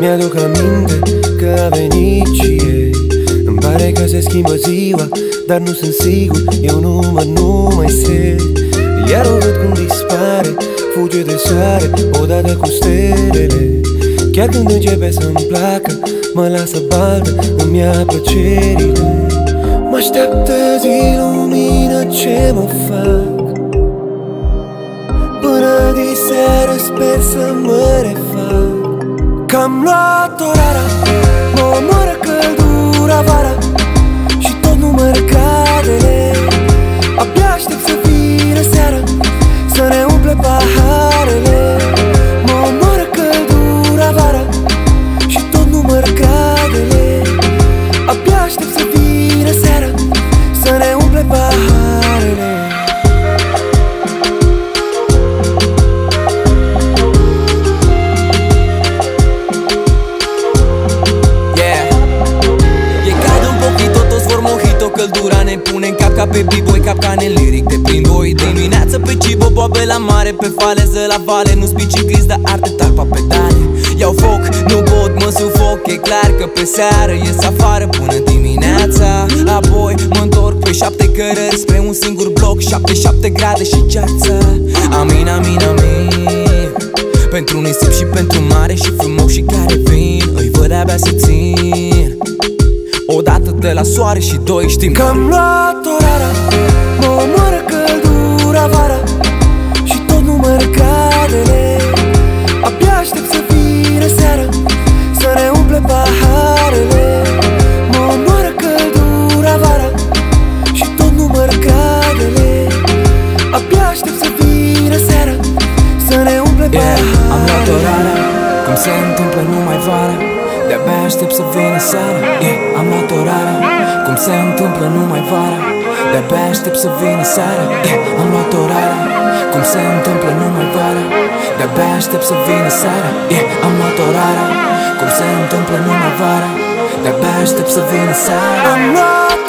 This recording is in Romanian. mi-aduc aminte că a venit și ei. Îmi pare că se schimbă ziua, dar nu sunt sigur, eu nu mai simt. Iar o văd cum dispare, fuge de soare, odată cu stelele. Chiar când începe să-mi placă, mă lasă baltă, îmi ia plăcerile. Mă așteaptă zi lumină, ce mă fac? Până diseară sper să mă refac. Că-am luat o rara, mă omoră căldura vara și tot număr gradele. Abia aștept să vină seara, să ne umple paharele. Mă omoră căldura vara și tot număr gradele. Abia aștept să vină seara, să ne umple paharele. Căldura ne pune în cap ca pe Bboy, capcane liric de Bboy. Dimineață pe tchibo, boabe la mare, pe faleză la vale. Nu-s picii gris, dar arde talpa pe pedale. Iau foc, nu pot, mă sufoc, e clar că pe seară ies afară până dimineața. Apoi mă întorc pe 7 cărări spre un singur bloc, 7-7 grade și ceață. Amin, amin, amin, pentru nisip și pentru mare și frumoși și care vin. Îi văd abia să țin odată de la soare și doi știm că am luat o rara, mă omoră căldura vara și tot număr gradele. Abia aștept să vină seara, să ne umple paharele. Mă omoră căldura vara și tot număr gradele. Abia aștept să vină seara, să ne umple paharele. Am luat o rara, cum se întâmplă numai vara, de-abia aștept să vină seara. Am luat o rara, cum se întâmplă numai vara, de-abia aștept să vină seara. Am luat o rara, cum se întâmplă numai vara, de-abia aștept să vină seara. Am luat o rara, cum se întâmplă numai vara, de-abia aștept să vină seara.